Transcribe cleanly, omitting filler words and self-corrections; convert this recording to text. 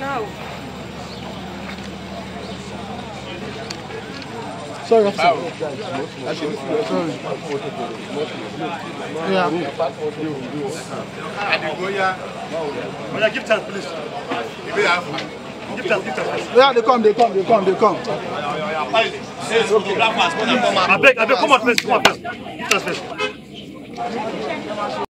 No. Sorry, officer. Yeah. Give chance, please. Give chance. Yeah, they come. I beg, come on, please. Give chance, please.